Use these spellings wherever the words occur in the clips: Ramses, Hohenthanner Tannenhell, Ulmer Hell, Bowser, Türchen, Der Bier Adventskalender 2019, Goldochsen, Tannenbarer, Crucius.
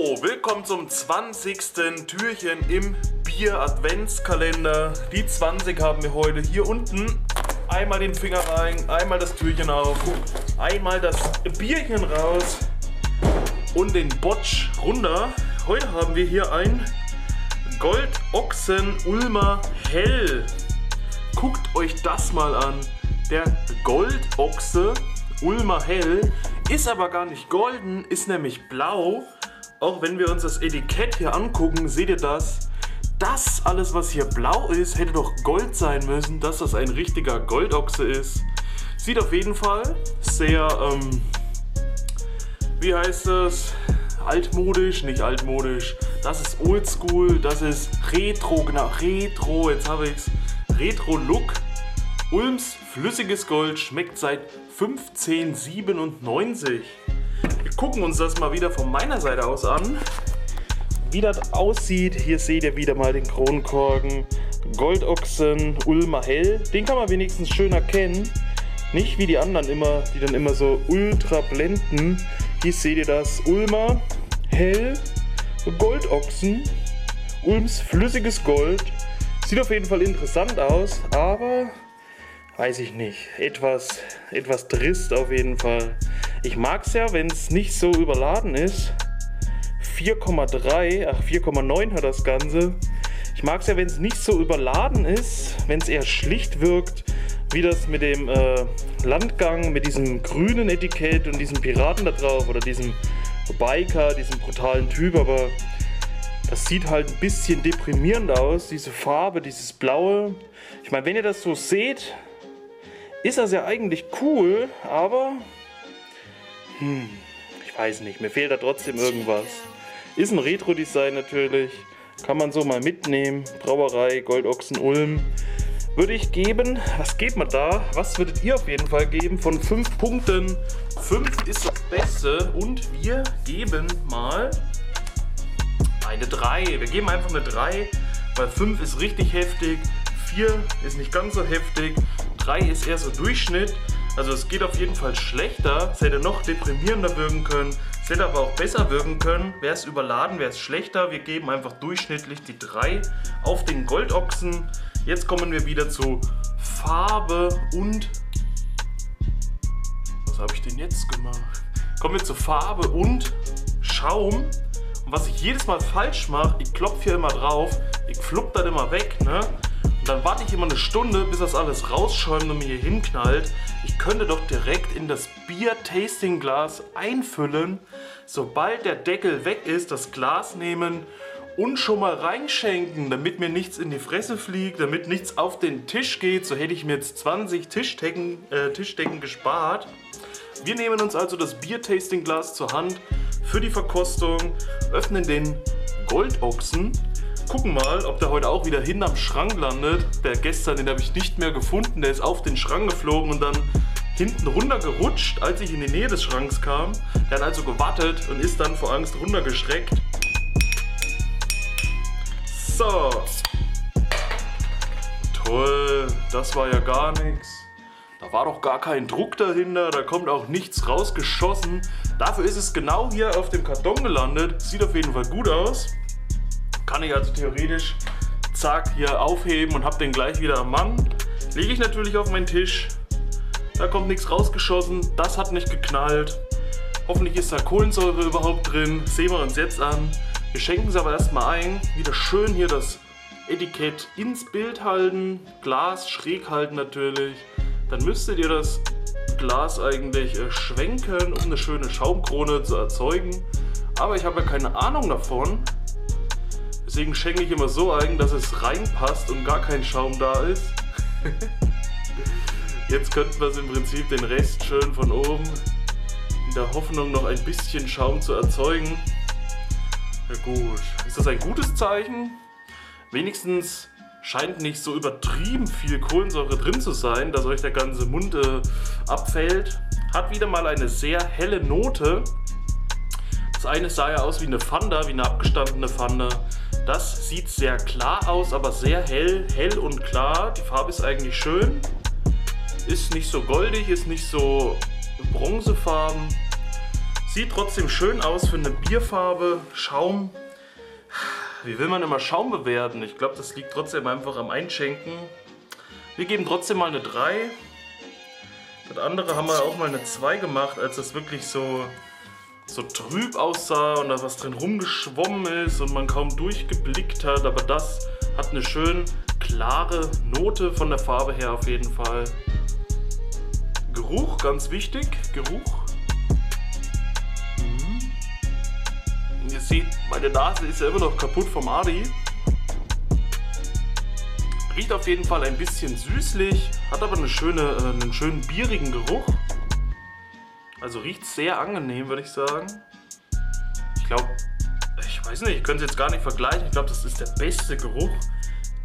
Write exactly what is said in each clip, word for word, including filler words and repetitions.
So, willkommen zum zwanzigsten Türchen im Bier Adventskalender. Die zwanzig haben wir heute hier unten. Einmal den Finger rein, einmal das Türchen auf, einmal das Bierchen raus und den Botsch runter. Heute haben wir hier ein Goldochsen Ulmer Hell. Guckt euch das mal an. Der Goldochse Ulmer Hell ist aber gar nicht golden, ist nämlich blau. Auch wenn wir uns das Etikett hier angucken, seht ihr das? Das alles, was hier blau ist, hätte doch Gold sein müssen, dass das ein richtiger Goldochse ist. Sieht auf jeden Fall sehr, ähm, wie heißt es? Altmodisch, nicht altmodisch. Das ist oldschool, das ist retro, genau, retro, jetzt habe ich's. Retro-Look. Ulms flüssiges Gold schmeckt seit fünfzehnhundertsiebenundneunzig. Wir gucken uns das mal wieder von meiner Seite aus an, wie das aussieht. Hier seht ihr wieder mal den Kronkorken. Goldochsen Ulmer Hell. Den kann man wenigstens schön erkennen. Nicht wie die anderen immer, die dann immer so ultra blenden. Hier seht ihr das. Ulmer Hell. Goldochsen. Ulms flüssiges Gold. Sieht auf jeden Fall interessant aus, aber weiß ich nicht, etwas, etwas trist auf jeden Fall. Ich mag es ja, wenn es nicht so überladen ist. vier Komma drei, ach vier Komma neun hat das Ganze. Ich mag es ja, wenn es nicht so überladen ist, wenn es eher schlicht wirkt, wie das mit dem äh, Landgang, mit diesem grünen Etikett und diesem Piraten da drauf oder diesem Biker, diesem brutalen Typ, aber das sieht halt ein bisschen deprimierend aus, diese Farbe, dieses Blaue. Ich meine, wenn ihr das so seht, ist das ja eigentlich cool, aber hm, ich weiß nicht, mir fehlt da trotzdem irgendwas. Ist ein Retro-Design natürlich, kann man so mal mitnehmen. Brauerei Goldochsen Ulm würde ich geben. Was gebt man da? Was würdet ihr auf jeden Fall geben von fünf Punkten? fünf ist das Beste und wir geben mal eine drei. Wir geben einfach eine drei, weil fünf ist richtig heftig, vier ist nicht ganz so heftig, drei ist eher so Durchschnitt. Also es geht auf jeden Fall schlechter, es hätte noch deprimierender wirken können, es hätte aber auch besser wirken können. Wäre es überladen, wäre es schlechter. Wir geben einfach durchschnittlich die drei auf den Goldochsen. Jetzt kommen wir wieder zu Farbe und... Was habe ich denn jetzt gemacht? Kommen wir zu Farbe und Schaum. Was ich jedes Mal falsch mache, ich klopfe hier immer drauf, ich flupp das immer weg, ne? Und dann warte ich immer eine Stunde, bis das alles rausschäumt und mir hier hinknallt. Ich könnte doch direkt in das Bier-Tasting-Glas einfüllen, sobald der Deckel weg ist, das Glas nehmen und schon mal reinschenken, damit mir nichts in die Fresse fliegt, damit nichts auf den Tisch geht. So hätte ich mir jetzt zwanzig Tischdecken, äh, Tischdecken gespart. Wir nehmen uns also das Bier-Tasting-Glas zur Hand für die Verkostung, öffnen den Goldochsen, gucken mal, ob der heute auch wieder hinterm Schrank landet. Der gestern, den habe ich nicht mehr gefunden, der ist auf den Schrank geflogen und dann hinten runtergerutscht, als ich in die Nähe des Schranks kam. Der hat also gewartet und ist dann vor Angst runtergestreckt. So. Toll, das war ja gar nichts. Da war doch gar kein Druck dahinter, da kommt auch nichts rausgeschossen. Dafür ist es genau hier auf dem Karton gelandet. Sieht auf jeden Fall gut aus. Kann ich also theoretisch zack hier aufheben und habe den gleich wieder am Mann. Lege ich natürlich auf meinen Tisch. Da kommt nichts rausgeschossen, das hat nicht geknallt. Hoffentlich ist da Kohlensäure überhaupt drin. Sehen wir uns jetzt an. Wir schenken es aber erstmal ein. Wieder schön hier das Etikett ins Bild halten. Glas schräg halten natürlich. Dann müsstet ihr das Glas eigentlich äh, schwenken, um eine schöne Schaumkrone zu erzeugen. Aber ich habe ja keine Ahnung davon. Deswegen schenke ich immer so ein, dass es reinpasst und gar kein Schaum da ist. Jetzt könnten wir im Prinzip den Rest schön von oben in der Hoffnung noch ein bisschen Schaum zu erzeugen. Ja gut, ist das ein gutes Zeichen? Wenigstens scheint nicht so übertrieben viel Kohlensäure drin zu sein, dass euch der ganze Mund äh, abfällt. Hat wieder mal eine sehr helle Note. Das eine sah ja aus wie eine Fanta, wie eine abgestandene Fanta. Das sieht sehr klar aus, aber sehr hell, hell und klar. Die Farbe ist eigentlich schön. Ist nicht so goldig, ist nicht so bronzefarben. Sieht trotzdem schön aus für eine Bierfarbe, Schaum. Wie will man immer Schaum bewerten? Ich glaube, das liegt trotzdem einfach am Einschenken. Wir geben trotzdem mal eine drei. Das andere haben wir auch mal eine zwei gemacht, als das wirklich so, so trüb aussah und da was drin rumgeschwommen ist und man kaum durchgeblickt hat. Aber das hat eine schön klare Note von der Farbe her auf jeden Fall. Geruch, ganz wichtig, Geruch. Und ihr seht, meine Nase ist ja immer noch kaputt vom Adi. Riecht auf jeden Fall ein bisschen süßlich, hat aber eine schöne, äh, einen schönen bierigen Geruch. Also riecht sehr angenehm, würde ich sagen. Ich glaube, ich weiß nicht, ich könnte es jetzt gar nicht vergleichen. Ich glaube, das ist der beste Geruch,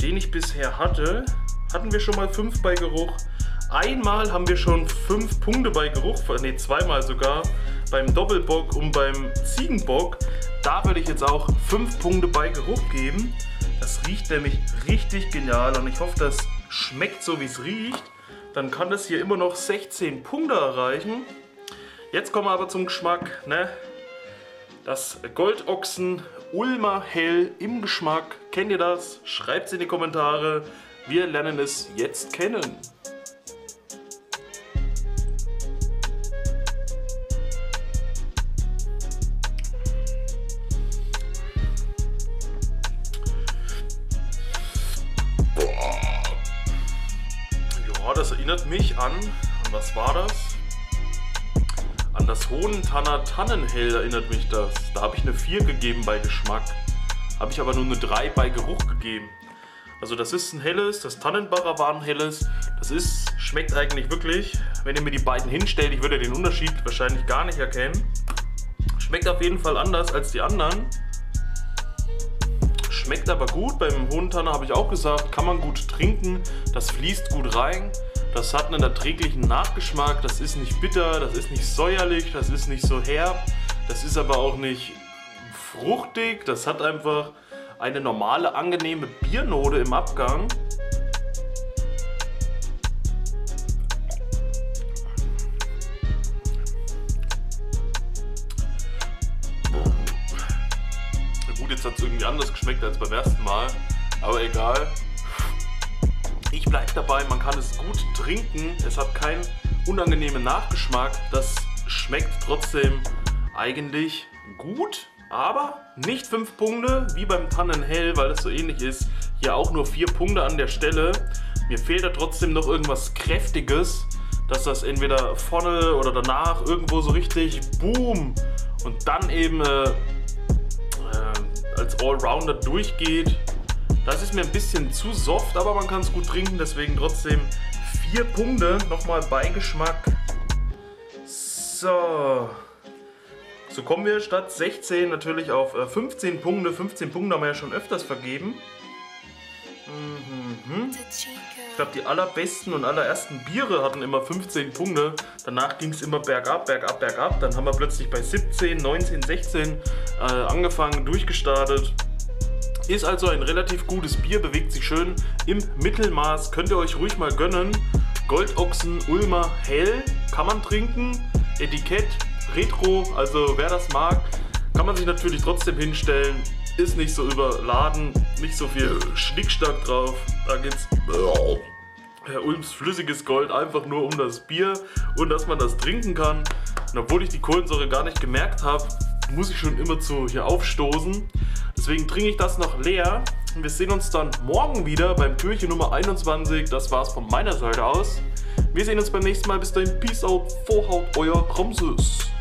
den ich bisher hatte. Hatten wir schon mal fünf bei Geruch. Einmal haben wir schon fünf Punkte bei Geruch, ne, zweimal sogar, beim Doppelbock und beim Ziegenbock. Da würde ich jetzt auch fünf Punkte bei Geruch geben. Das riecht nämlich richtig genial und ich hoffe, das schmeckt so, wie es riecht. Dann kann das hier immer noch sechzehn Punkte erreichen. Jetzt kommen wir aber zum Geschmack, ne? Das Goldochsen Ulmer Hell im Geschmack. Kennt ihr das? Schreibt es in die Kommentare. Wir lernen es jetzt kennen. Das erinnert mich an, an was war das? An das Hohenthanner Tannenhell erinnert mich das. Da habe ich eine vier gegeben bei Geschmack, habe ich aber nur eine drei bei Geruch gegeben. Also das ist ein helles, das Tannenbarer war ein helles. Das ist, schmeckt eigentlich wirklich, wenn ihr mir die beiden hinstellt, ich würde den Unterschied wahrscheinlich gar nicht erkennen. Schmeckt auf jeden Fall anders als die anderen. Schmeckt aber gut, beim Hohenthanner habe ich auch gesagt, kann man gut trinken, das fließt gut rein. Das hat einen erträglichen Nachgeschmack, das ist nicht bitter, das ist nicht säuerlich, das ist nicht so herb, das ist aber auch nicht fruchtig, das hat einfach eine normale, angenehme Biernote im Abgang. Gut, jetzt hat es irgendwie anders geschmeckt als beim ersten Mal, aber egal. Ich bleibe dabei, man kann es gut trinken, es hat keinen unangenehmen Nachgeschmack, das schmeckt trotzdem eigentlich gut, aber nicht fünf Punkte wie beim Tannenhell, weil es so ähnlich ist, hier auch nur vier Punkte an der Stelle. Mir fehlt da trotzdem noch irgendwas Kräftiges, dass das entweder vorne oder danach irgendwo so richtig boom und dann eben äh, äh, als Allrounder durchgeht. Das ist mir ein bisschen zu soft, aber man kann es gut trinken, deswegen trotzdem vier Punkte, nochmal Beigeschmack. So, so kommen wir statt sechzehn natürlich auf fünfzehn Punkte. fünfzehn Punkte haben wir ja schon öfters vergeben. Mhm. Ich glaube, die allerbesten und allerersten Biere hatten immer fünfzehn Punkte. Danach ging es immer bergab, bergab, bergab. Dann haben wir plötzlich bei siebzehn, neunzehn, sechzehn äh, angefangen, durchgestartet. Ist also ein relativ gutes Bier, bewegt sich schön im Mittelmaß, könnt ihr euch ruhig mal gönnen. Goldochsen Ulmer Hell kann man trinken, Etikett Retro, also wer das mag, kann man sich natürlich trotzdem hinstellen. Ist nicht so überladen, nicht so viel Schnickschnack drauf, da geht's Ulms flüssiges Gold einfach nur um das Bier und dass man das trinken kann. Und obwohl ich die Kohlensäure gar nicht gemerkt habe, muss ich schon immer zu hier aufstoßen. Deswegen trinke ich das noch leer. Wir sehen uns dann morgen wieder beim Türchen Nummer einundzwanzig. Das war's von meiner Seite aus. Wir sehen uns beim nächsten Mal. Bis dahin. Peace out. Vorhaut, euer Ramses.